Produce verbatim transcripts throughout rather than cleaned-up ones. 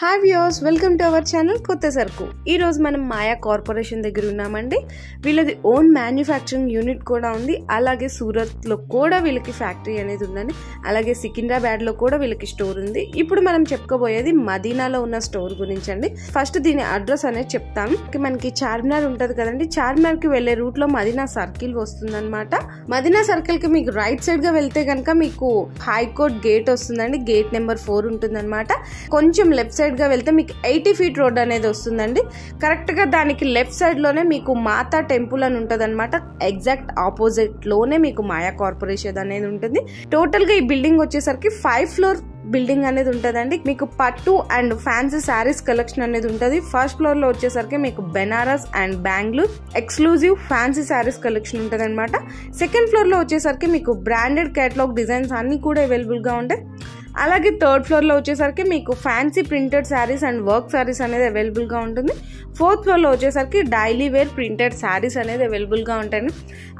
Hi viewers, welcome to our channel कोत्त सरकु। ई रोज मनम माया कॉर्पोरेशन दग्गर उन्नामंडि। వీళ్ళది ఓన్ మ్యానుఫ్యాక్చరింగ్ యూనిట్ కూడా ఉంది, అలాగే సూరత్ లో కూడా వీళ్ళకి ఫ్యాక్టరీ అనేది ఉందని, అలాగే సికింద్రాబాద్ లో కూడా వీళ్ళకి స్టోర్ ఉంది। ఇప్పుడు మనం చెప్పుకోబోయేది మదీనాలో ఉన్న స్టోర్ గురించి అండి। ఫస్ట్ దీని అడ్రస్ అనేది చెప్తాం। మనకి చార్మినార్ ఉంటది కదండి, చార్మినార్ కి వెళ్ళే రూట్ లో మదీనా సర్కిల్ వస్తుందన్నమాట। మదీనా సర్కిల్ కి మీకు రైట్ సైడ్ గా వెళ్తే గనుక మీకు హైకోర్ట్ గేట్ వస్తుందండి, గేట్ నెంబర్ ఫోర్ ఉంటుందన్నమాట। కొంచెం లెఫ్ట్ एटी फीट रोड अनेदी करेक्ट गा दानिकी लेफ्ट साइड लोने मीकु माता टेंपुल अनि उंटदन्नमाट। एग्जाक्ट आपोजिट लोने मीकु माया कॉर्पोरेशन अनेदी उंटुंदी। टोटल गा ई बिल्डिंग वच्चेसरिकी फाइव फ्लोर బిల్డింగ్ అనేది ఉంటదండి। మీకు పట్టు అండ్ ఫ్యాన్సీ సారీస్ కలెక్షన్ అనేది ఉంటది। ఫస్ట్ ఫ్లోర్ లో వచ్చేసరికి మీకు Banaras and Bengaluru exclusive fancy saris collection ఉంటదన్నమాట। సెకండ్ ఫ్లోర్ లో వచ్చేసరికి మీకు బ్రాండెడ్ కేటలాగ్ డిజైన్స్ అన్ని కూడా అవైలబుల్ గా ఉంటాయి। అలాగే థర్డ్ ఫ్లోర్ లో వచ్చేసరికి మీకు fancy printed saris and work saris అనేది అవైలబుల్ గా ఉంటుంది। ఫోర్త్ ఫ్లోర్ లో వచ్చేసరికి డైలీ వేర్ ప్రింటెడ్ సారీస్ అనేది అవైలబుల్ గా ఉంటాయి।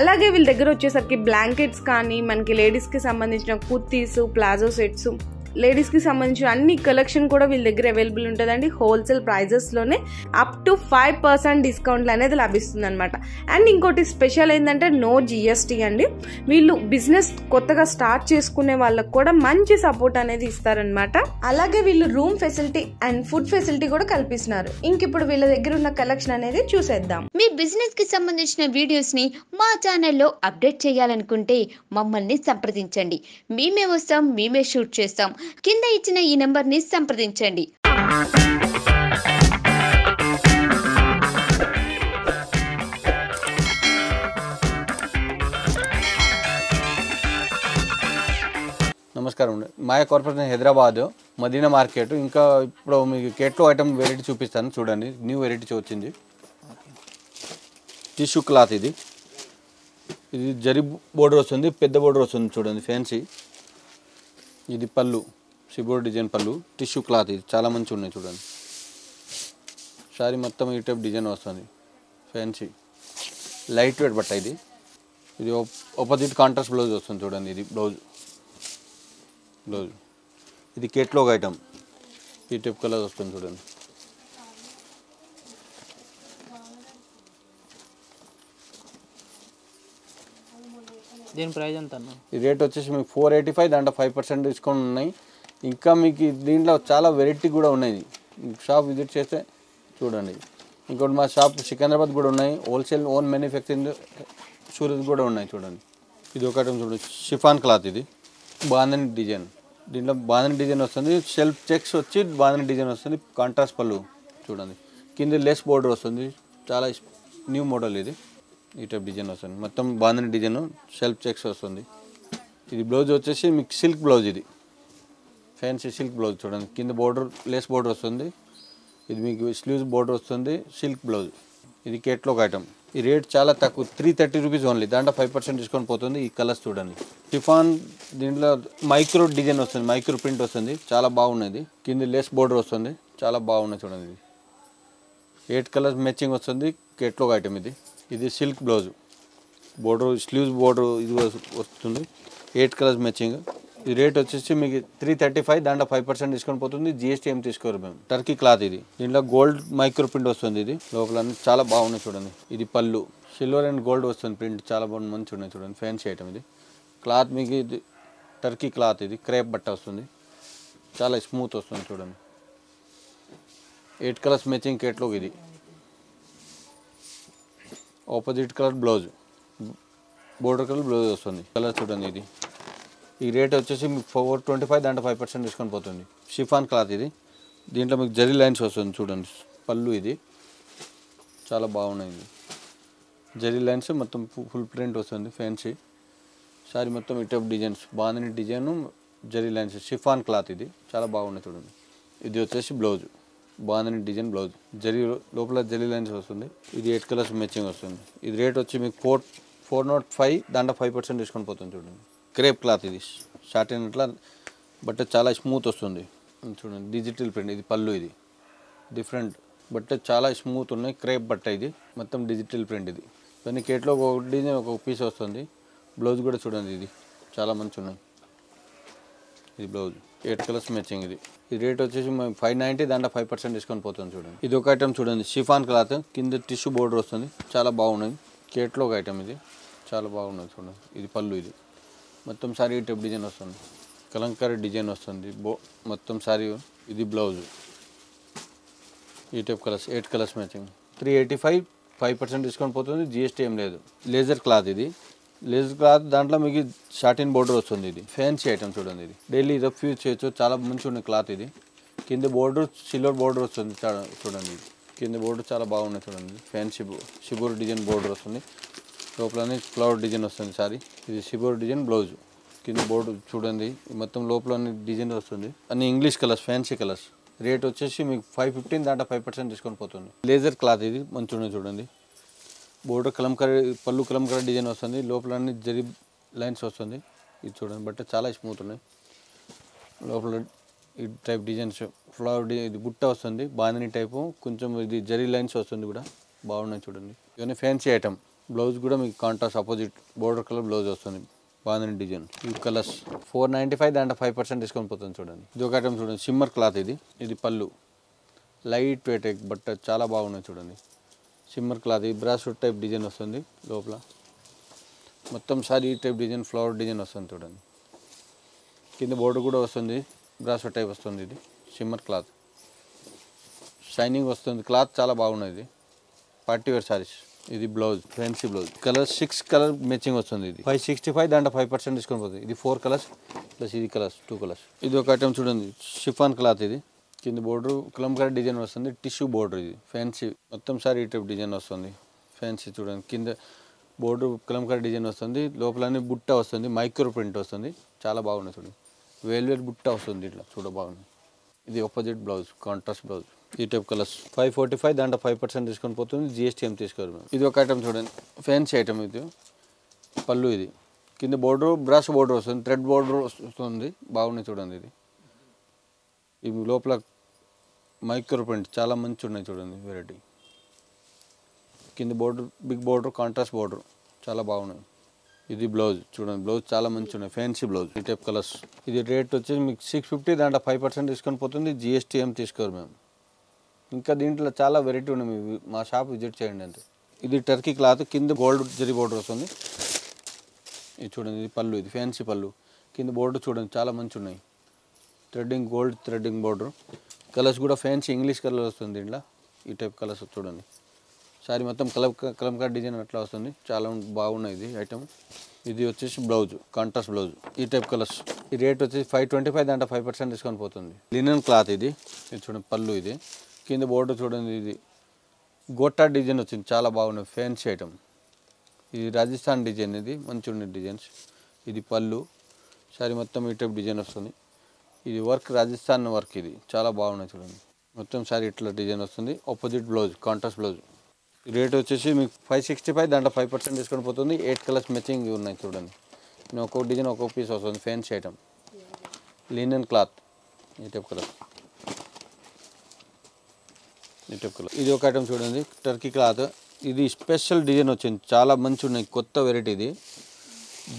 అలాగే వీళ్ళ దగ్గర వచ్చేసరికి బ్లాంకెట్స్ కానీ, మనకి లేడీస్ కి సంబంధించిన కుర్తీస్, ప్లాజో సెట్స్, लेडीज़ की संबंधी अन्नी कलेक्शन कोड़ा वील दग्गर अवैलबल उंटदंडी। होलसेल प्राइसेस लोने up to five percent discount अनेदी लभिस्तुंदन्नमाट। अंड इंकोटी स्पेशल एंदंटे नो जीएसटी अंडी। वील्लु बिजिनेस कोत्तगा स्टार्ट चेसुकुने वाळ्ळकु कोड़ा मंची सपोर्ट अनेदी इस्तारन्नमाट। अलागे वील्लु room facility and food facility कोड़ा कल्पिस्तुन्नारु। इंक इप्पुडु वील्ल दग्गर उन्न कलेक्शन अनेदी चूसेद्दाम। मी बिजिनेस की संबंधिंचिन वीडियोस नि मा चानल लो अपडेट चेयालनुकुंटे मम्मल्नि संप्रदिंचंडी। मेमे वस्ताम, मेमे शूट चेस्ताम। కింద ఇచ్చిన ఈ నంబర్ ని సంప్రదించండి। నమస్కారం అండి, మాయా కార్పొరేషన్ హైదరాబాద్ మదీనా మార్కెట్। ఇంకా ఇప్పుడు మీకు కేట్లో ఐటమ్ వెరైటీ చూపిస్తాను, చూడండి। న్యూ వెరైటీ వచ్చింది, టిష్యూ క్లాత్। ఇది ఇది జరీ బోర్డర్ వస్తుంది, పెద్ద బోర్డర్ వస్తుంది, చూడండి। ఫ్యాన్సీ। ఇది పళ్ళు, సిబోర్ డిజైన్ పళ్ళు, టిష్యూ క్లాత్। ఇది చాలా మంచి ఉన్నాయి, చూడండి। శారీ మొత్తం ఈ టైప్ డిజైన్ వస్తుంది, ఫ్యాన్సీ, లైట్ వెయిట్ బట్ట। ఇది ఇది ఆపోజిట్ కాంట్రాస్ట్ బ్లౌజ్ వస్తుంది, చూడండి। ఇది బ్లౌజ్ బ్లౌజ్ ఇది కేటలాగ్ ఐటమ్, ఈ టైప్ కలర్ వస్తుంది, చూడండి। దీని ప్రైస్ ఎంత అన్న? ఈ రేట్ వచ్చేసి మీకు ఫోర్ ఎయిటీ ఫైవ్, దాంట్లో ఫైవ్ పర్సెంట్ డిస్కౌంట్ ఉన్నాయి। ఇంకా మీకు దీంట్లో చాలా వెరైటీ కూడా ఉన్నాయి, షాప్ విజిట్ చేస్తే చూడండి। ఇంకోటి మా షాప్ సికింద్రాబాద్ కూడా ఉన్నాయి, హోల్సేల్ ఓన్ మ్యానుఫ్యాక్చరింగ్ సూరత్ కూడా ఉన్నాయి, చూడండి। ఇది ఒకటి చూడండి, షిఫాన్ క్లాత్। ఇది బాంధని డిజైన్, దీంట్లో బాంధని డిజైన్ వస్తుంది, షెల్ఫ్ చెక్స్ వచ్చి బాంధని డిజైన్ వస్తుంది, కాంట్రాస్ట్ పళ్ళు, చూడండి। కింద లెస్ బోర్డర్ వస్తుంది, చాలా న్యూ మోడల్ ఇది। ఈ టైప్ డిజైన్ వస్తుంది, మొత్తం బాంధని డిజైన్, షెల్ఫ్ చెక్స్ వస్తుంది। ఇది బ్లౌజ్ వచ్చేసి మీకు సిల్క్ బ్లౌజ్, ఇది ఫ్యాన్సీ సిల్క్ బ్లౌజ్, చూడండి। కింద బోర్డర్ లేస్ బోర్డర్ వస్తుంది, ఇది మీకు స్లీవ్స్ బోర్డర్ వస్తుంది, సిల్క్ బ్లౌజ్। ఇది కేటలాగ్ ఐటమ్, ఈ రేట్ చాలా తక్కువ, త్రీ థర్టీ రూపీస్ ఓన్లీ, దాంట్లో ఫైవ్ పర్సెంట్ డిస్కౌంట్ పోతుంది। ఈ కలర్స్ చూడండి, షిఫాన్, దీంట్లో మైక్రో డిజైన్ వస్తుంది, మైక్రో ప్రింట్ వస్తుంది, చాలా బాగున్నది। కింద లేస్ బోర్డర్ వస్తుంది, చాలా బాగున్నది, చూడండి। ఇది ఎయిట్ కలర్స్ మ్యాచింగ్ వస్తుంది, కేటలాగ్ ఐటమ్ ఇది। ఇది silk blouse, border sleeves border ఇది వస్తుంది, ఎయిట్ కలర్స్ మ్యాచింగ్। ఈ రేట్ వచ్చేసి మీకు త్రీ థర్టీ ఫైవ్ దాంట్లో ఫైవ్ పర్సెంట్ డిస్కౌంట్ పోతుంది, జిఎస్టీ ఏం తీసుకోరు మేము। టర్కీ క్లాత్, ఇది దీంట్లో గోల్డ్ మైక్రో ప్రింట్ వస్తుంది, ఇది లోపల చాలా బాగున్నాయి, చూడండి। ఇది పళ్ళు, సిల్వర్ అండ్ గోల్డ్ వస్తుంది, ప్రింట్ చాలా బాగుంది, మంచి ఉన్నాయి, చూడండి। ఫ్యాన్సీ ఐటమ్ ఇది, క్లాత్ మీకు ఇది టర్కీ క్లాత్, ఇది క్రేప్ బట్ట వస్తుంది, చాలా స్మూత్ వస్తుంది, చూడండి। ఎయిట్ కలర్స్ మ్యాచింగ్ కేటలాగ్ ఇది, opposite colour blouse, border colour blouse వస్తుంది, కలర్ చూడండి। ఇది ఈ రేట్ వచ్చేసి మీకు ఫోర్ ట్వంటీ ఫైవ్ దాంట్లో ఫైవ్ పర్సెంట్ డిస్కౌంట్ పోతుంది। షిఫాన్ క్లాత్ ఇది, దీంట్లో మీకు జరీ లైన్స్ వస్తుంది, చూడండి। పళ్ళు ఇది చాలా బాగున్నాయి, ఇది జరీ లైన్స్, మొత్తం ఫుల్ ప్రింట్ వస్తుంది, ఫ్యాన్సీ సారీ, మొత్తం ఈ type designs, bandhani design, zari lines, chiffon cloth ఇది, చాలా బాగున్నాయి, చూడండి। ఇది వచ్చేసి blouse, bandhani design blouse, zari లోపల జరీ లైన్స్ వస్తుంది, ఇది ఎయిట్ కలర్స్ మ్యాచింగ్ వస్తుంది। ఇది రేట్ వచ్చి మీకు ఫోర్ ఫోర్ నాట్ ఫైవ్ దాంట్లో ఫైవ్ పర్సెంట్ డిస్కౌంట్ పోతుంది, చూడండి। క్రేప్ క్లాత్ ఇది, సాటిన్ ఇట్లా బట్ట, చాలా స్మూత్ వస్తుంది, చూడండి। డిజిటల్ ప్రింట్ ఇది, పళ్ళు ఇది డిఫరెంట్ బట్ట, చాలా స్మూత్ ఉన్నాయి, క్రేప్ బట్ట ఇది, మొత్తం డిజిటల్ ప్రింట్ ఇది। కానీ కేట్లో ఒక డిజైన్ ఒక పీస్ వస్తుంది, బ్లౌజ్ కూడా చూడండి, ఇది చాలా మంచి ఉన్నాయి, blouse eight colours matching rate वो फाइव नाइंटी दांटे फाइव पर्सेंट डिस्काउंट चूँगी इधर आइटम चूँ शिफान क्लाथ टिश्यू बॉर्डर वस्तु चाला बहुत कैटलॉग ఒక ఐటమ్ ఇది చాలా బాగుంది చూడండి ఇది పల్లు ఇది మొత్తం సారీ టెప్ డిజైన్ వస్తుంది కలంకారీ డిజైన్ వస్తుంది మొత్తం సారీ ఇది బ్లౌజ్ ఈ type colours eight colours matching three eighty five five percent discount పోతుంది జీఎస్టీ ఏం లేదు లేజర్ క్లాత్ ఇది లేజర్ క్లాత్ దాంట్లో మీకు షార్టిన్ బోర్డర్ వస్తుంది ఇది ఫ్యాన్సీ ఐటమ్ చూడండి ఇది డైలీ రఫ్ యూస్ చేయొచ్చు చాలా మంచి ఉన్న క్లాత్ ఇది కింద బోర్డర్ సిల్వర్ బోర్డర్ వస్తుంది చూడండి ఇది కింద బోర్డర్ చాలా బాగుంది చూడండి ఫ్యాన్సీ షిబోర్ డిజైన్ బోర్డర్ వస్తుంది లోపలనే ఫ్లవర్ డిజైన్ వస్తుంది సారీ ఇది షిబోర్ డిజైన్ బ్లౌజ్ కింద బోర్డర్ చూడండి మొత్తం లోపలనే డిజైన్ వస్తుంది అన్ని English colours fancy colours rate వచ్చేసి మీకు ఫైవ్ ఫిఫ్టీన్ దాంట్లో ఫైవ్ పర్సెంట్ డిస్కౌంట్ పోతుంది లేజర్ క్లాత్ ఇది మంచిగా చూడండి బోర్డర్ కలంకారీ పల్లు కలంకారీ డిజైన్ వస్తుంది లోపలనే జరీ లైన్స్ వస్తుంది ఇది చూడండి బట్ చాలా స్మూత్ ఉన్నాయి లోపల ఈ టైప్ డిజైన్స్ ఫ్లవర్ ఇది బుట్ట వస్తుంది బాందిని టైప్ కొంచెం ఇది జరీ లైన్స్ వస్తుంది కూడా బాగున్నాయి చూడండి ఇవన్నీ ఫ్యాన్సీ ఐటమ్ బ్లౌజ్ కూడా మీకు contrast opposite border colour blouse వస్తుంది బాందిని డిజైన్ ఈ కలర్స్ ఫోర్ నైంటీ ఫైవ్ దాంట్లో ఫైవ్ పర్సెంట్ డిస్కౌంట్ పోతుంది చూడండి ఇది ఒక ఐటమ్ చూడండి సిమ్మర్ క్లాత్ ఇది ఇది పళ్ళు లైట్ వెయిట్ బట్ చాలా బాగున్నాయి చూడండి సిమ్మర్ క్లాత్ ఇది బ్రాస్లెట్ టైప్ డిజైన్ వస్తుంది లోపల మొత్తం sari type design flower design వస్తుంది చూడండి కింద బోర్డర్ కూడా వస్తుంది బ్రాస్లెట్ టైప్ వస్తుంది ఇది షిమ్మర్ క్లాత్ షైనింగ్ వస్తుంది క్లాత్ చాలా బాగున్నది పార్టీ వేర్ సారీస్ ఇది blouse fancy blouse colour six colour matching వస్తుంది ఇది ఫైవ్ సిక్స్టీ ఫైవ్ దాంట్లో ఫైవ్ పర్సెంట్ డిస్కౌంట్ పోతుంది ఇది ఫోర్ కలర్స్ ప్లస్ ఇది కలర్స్ టూ కలర్స్ ఇది ఒక ఐటమ్ చూడండి షిఫాన్ క్లాత్ ఇది కింద బోర్డర్ కలంకారీ డిజైన్ వస్తుంది టిష్యూ బోర్డర్ ఇది ఫ్యాన్సీ మొత్తం సారీ టైప్ డిజైన్ వస్తుంది ఫ్యాన్సీ చూడండి కింద బోర్డర్ కలంకారీ డిజైన్ వస్తుంది లోపలనే బుట్ట వస్తుంది మైక్రో ప్రింట్ వస్తుంది చాలా బాగున్నాయి చూడండి वेलवेट बुट्टा वस्तुंदी इट्ला चूड बागुंदी इदी आपोजिट ब्लाउज कांट्रास्ट ब्लाउज ई type colours five forty five दांट फाइव पर्सेंट डिस्काउंट पोतुंदी जीएसटी एम तीसुकोरम इदी ओक आइटम चूडंडी फैंसी आइटम इदी पल्लू इदी किंद बॉर्डर ब्रश बॉर्डर वस्तुंदी थ्रेड बॉर्डर वस्तुंदी बागुंदी चूडंडी इदी ई लोपल माइक्रो प्रिंट चाला मंची उन्नायि चूडंडी वेरायटी किंद border big border contrast border चाला बागुंदी ఇది బ్లౌజ్ చూడండి బ్లౌజ్ చాలా మంచి ఉన్నాయి ఫ్యాన్సీ బ్లౌజ్ ఈ టైప్ కలర్స్ ఇది రేట్ వచ్చేసి మీకు సిక్స్ ఫిఫ్టీ దాంట్లో ఫైవ్ పర్సెంట్ డిస్కౌంట్ పోతుంది జిఎస్టీ ఏం తీసుకోరు మేము ఇంకా దీంట్లో చాలా వెరైటీ ఉన్నాయి మా షాప్ విజిట్ చేయండి అంతే ఇది టర్కీ క్లాత్ కింద గోల్డ్ జరీ బోర్డర్ వస్తుంది ఇది చూడండి ఇది పళ్ళు ఇది ఫ్యాన్సీ పళ్ళు కింద బోర్డర్ చూడండి చాలా మంచి ఉన్నాయి threading gold threading border colours కూడా ఫ్యాన్సీ ఇంగ్లీష్ కలర్ వస్తుంది దీంట్లో ఈ టైప్ కలర్స్ చూడండి सारी मतलब कलम कलमकारी डिजाइन अट्ला वस्तुंदी चाला बागुन्ना इदी आइटम इदी वच्चेसी ब्लाउज कांट्रास्ट ब्लाउज ई टाइप कलर्स ई रेट वच्चेसी फाइव ट्वेंटी फाइव दांट फाइव परसेंट डिस्काउंट पोतुंदी लिनन क्लॉथ इदी इदी चूडंडी पल्लू इदी किंद बॉर्डर चूडंडी इदी गोटा डिजाइन वच्चिंदी चाला बागुन्न फैंसी आइटम इदी राजस्थान डिजाइन इदी मंची उन्न डिजाइन्स इदी पल्लू सारी मोत्तं ई टाइप डिजाइन वस्तुंदी इदी वर्क राजस्थान वर्क इदी चाला बागुन्नायि चूडंडी मोत्तं सारी इट्ला डिजाइन वस्तुंदी opposite blouse contrast blouse rate वे फाइव सिक्स्टी फाइव दांट फाइव पर्सेंट डिस्काउंट पोतुंदी एट कलर्स मैचिंग उन्नायि चूडंडी ओक्को डिजाइन ओक्को पीस वस्तुंदी फैंसी आइटम लिनन क्लॉथ ई टाइप कलर ई टाइप कलर इदी ओक आइटम चूडंडी टर्की क्लॉथ इदी स्पेशल डिजाइन वच्चिंदी चाला मंची उन्नायि कोत्त वेरैटी इदी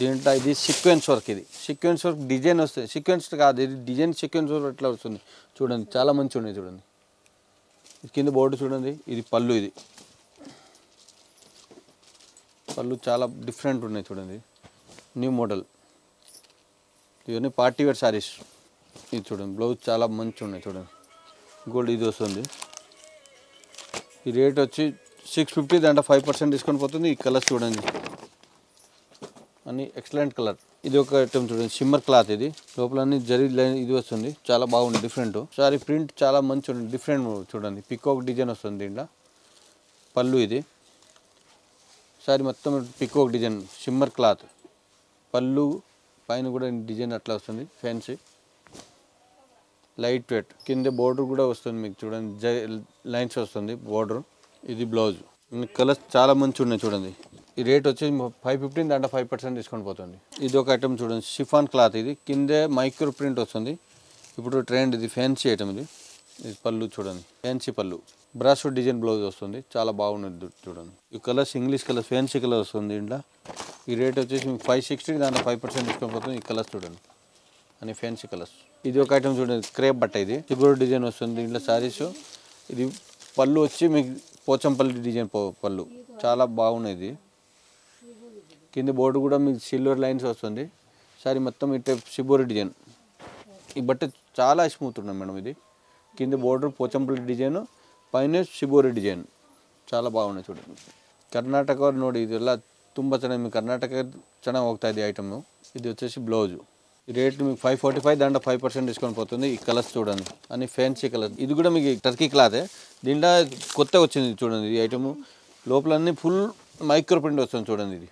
दींट्लो इदी सीक्वेंस वर्क इदी सीक्वेंस वर्क डिजाइन वस्तुंदी सीक्वेंस कादु इदी डिजाइन सीक्वेंस वर्क अट्ला वस्तुंदी चूडंडी चाला मंची उन्नायि चूडंडी किंद बोर्ड चूडंडी इदी पल्लू इदी పళ్ళు చాలా డిఫరెంట్ ఉన్నాయి చూడండి న్యూ మోడల్ ఇవన్నీ పార్టీ వేర్ సారీస్ ఇది చూడండి బ్లౌజ్ చాలా మంచి ఉన్నాయి చూడండి గోల్డ్ ఇది వస్తుంది ఈ రేట్ వచ్చి సిక్స్ ఫిఫ్టీ దాంట్లో ఫైవ్ పర్సెంట్ డిస్కౌంట్ పోతుంది ఈ కలర్స్ చూడండి అన్ని ఎక్సలెంట్ కలర్ ఇది ఒక ఐటమ్ చూడండి షిమ్మర్ క్లాత్ ఇది లోపల అన్ని జరీ లైన్ ఇది వస్తుంది చాలా బాగుంది డిఫరెంట్ సారీ ప్రింట్ చాలా మంచి ఉంది డిఫరెంట్ చూడండి పికాక్ డిజైన్ వస్తుంది దీంట్లో పళ్ళు ఇది सारी మొత్తం పికాక్ డిజైన్ షిమ్మర్ క్లాత్ పళ్ళు పైన కూడా డిజైన్ అట్లా వస్తుంది ఫ్యాన్సీ లైట్ వెయిట్ కింద బోర్డర్ కూడా వస్తుంది మీకు చూడండి లైన్స్ వస్తుంది బోర్డర్ ఇది బ్లౌజ్ కలర్స్ చాలా మంచి ఉన్నాయి చూడండి ఈ రేట్ వచ్చేసి ఫైవ్ ఫిఫ్టీన్ దాంట్లో ఫైవ్ పర్సెంట్ డిస్కౌంట్ పోతుంది ఇది ఒక ఐటమ్ చూడండి షిఫాన్ క్లాత్ ఇది కింద మైక్రో ప్రింట్ వస్తుంది ఇప్పుడు ట్రెండ్ ఇది ఫ్యాన్సీ ఐటమ్ ఇది ఇది పళ్ళు చూడండి ఫ్యాన్సీ పళ్ళు బ్రాస్ డిజైన్ బ్లౌజ్ వస్తుంది చాలా బాగుంది చూడండి ఈ colours English colours fancy colour వస్తుంది ఇంట్లో ఈ రేట్ వచ్చేసి ఫైవ్ సిక్స్టీ దాంట్లో ఫైవ్ పర్సెంట్ డిస్కౌంట్ పోతుంది ఈ కలర్స్ చూడండి అని ఫ్యాన్సీ కలర్స్ ఇది ఒక ఐటమ్ చూడండి క్రేప్ బట్ట ఇది చిగురు డిజైన్ వస్తుంది ఇంట్లో సారీస్ ఇది పళ్ళు వచ్చి మీకు పోచంపల్లి డిజైన్ పళ్ళు చాలా బాగునేది కింద బోర్డు కూడా మీకు సిల్వర్ లైన్స్ వస్తుంది సారీ మొత్తం ఇట్లా చిగురు డిజైన్ ఈ బట్ట చాలా స్మూత్ ఉంది మేడం ఇది కింద బోర్డర్ పోచంపల్లి డిజైన్ పైన చిగురు డిజైన్ చాలా బాగునే చూడండి कर्नाटक नोड़ी इला तुम चेना कर्नाटक चेना होता है ऐटम इधे blouse rate five forty five दाँटा फाइव पर्सेंट डिस्कउंट कलर्स चूँ अभी फैंसी कलर इधी टर्की क्लाथ दींटा क्रोता वे चूँगी ऐटम लपल फुल मैक्रो प्रिंट वस्तु चूँगी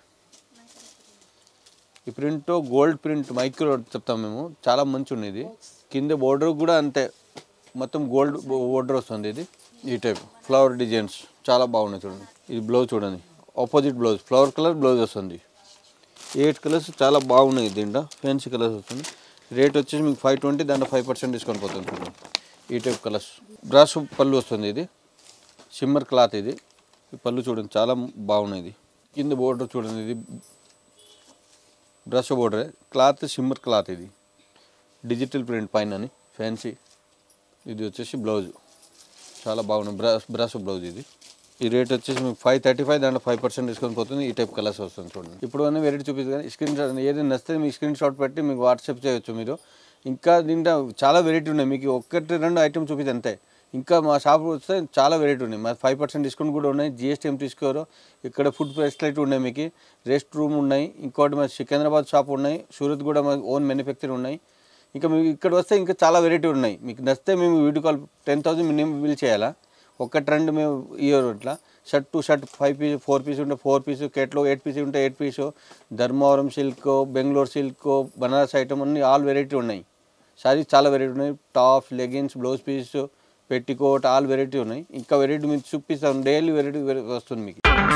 प्रिंट गोल्ड प्रिंट मैक्रो चुप्ता मैं चाला मंजुदी किंद बॉर्डर अंत मत गोल्ड बॉर्डर वस्तु टाइप फ्लावर डिजाइन चाला बहुत चूँगी ఇది బ్లౌజ్ చూడండి opposite blouse flower colour blouse వస్తుంది ఎయిట్ కలర్స్ చాలా బాగున్నాయి దీంట్లో ఫ్యాన్సీ కలర్స్ వస్తుంది రేట్ వచ్చేసి మీకు ఫైవ్ ట్వంటీ దాంట్లో ఫైవ్ పర్సెంట్ డిస్కౌంట్ పోతుంది ఈ టైప్ కలర్స్ బ్రాస్ పల్లు వస్తుంది ఇది షిమ్మర్ క్లాత్ ఇది ఈ పల్లు చూడండి చాలా బాగున్నాయి కింద బోర్డర్ చూడండి ఇది brass border cloth shimmer cloth ఇది డిజిటల్ ప్రింట్ పైనని ఫ్యాన్సీ ఇది వచ్చేసి బ్లౌజ్ చాలా బాగున్నాయి బ్రాస్ బ్రాస్ బ్లౌజ్ ఇది ఈ రేట్ వచ్చేసి మీకు ఫైవ్ థర్టీ ఫైవ్ దాంట్లో ఫైవ్ పర్సెంట్ డిస్కౌంట్ పోతుంది ఈ టైప్ కలర్స్ వస్తుంది చూడండి ఇప్పుడు అన్ని వెరైటీ చూపిస్తాను స్క్రీన్ షాట్ ఏదైనా నచ్చితే మీ స్క్రీన్ షాట్ పెట్టి మీకు వాట్సాప్ చేయొచ్చు మీరు ఇంకా దీంట్లో చాలా వెరైటీ ఉన్నాయి మీకు ఒకటి రెండు ఐటమ్ చూపిస్తే అంతే ఇంకా మా షాప్ వస్తే చాలా వెరైటీ ఉన్నాయి మా ఫైవ్ పర్సెంట్ డిస్కౌంట్ కూడా ఉన్నాయి జీఎస్టీ ఎంటీ స్కోర్ ఇక్కడ ఫుడ్ ప్రెస్లైట్ ఉన్నాయి మీకు రెస్ట్ రూమ్ ఉన్నాయి ఇంకోటి మా సికింద్రాబాద్ షాప్ ఉన్నాయి సూరత్ కూడా మా ఓన్ మ్యానుఫ్యాక్చర్ ఉన్నాయి ఇంకా మీకు ఇక్కడ వస్తే ఇంకా చాలా వెరైటీ ఉన్నాయి మీకు నచ్చితే మేము video call ten thousand minimum bill చేయాలా ఒక ట్రెండ్ మేము ఇయర్ ఇట్లా shirt to shirt five piece four piece ఉంటే ఫోర్ పీస్ కేట్లో ఎయిట్ పీస్ ఉంటే eight piece Dharmavaram silk Bengaluru silk Banaras item అన్నీ ఆల్ వెరైటీ ఉన్నాయి సారీస్ చాలా వెరైటీ ఉన్నాయి tops leggings blouse piece petticoat all variety ఉన్నాయి ఇంకా వెరైటీ మీకు చూపిస్తాను డైలీ వెరైటీ వస్తుంది మీకు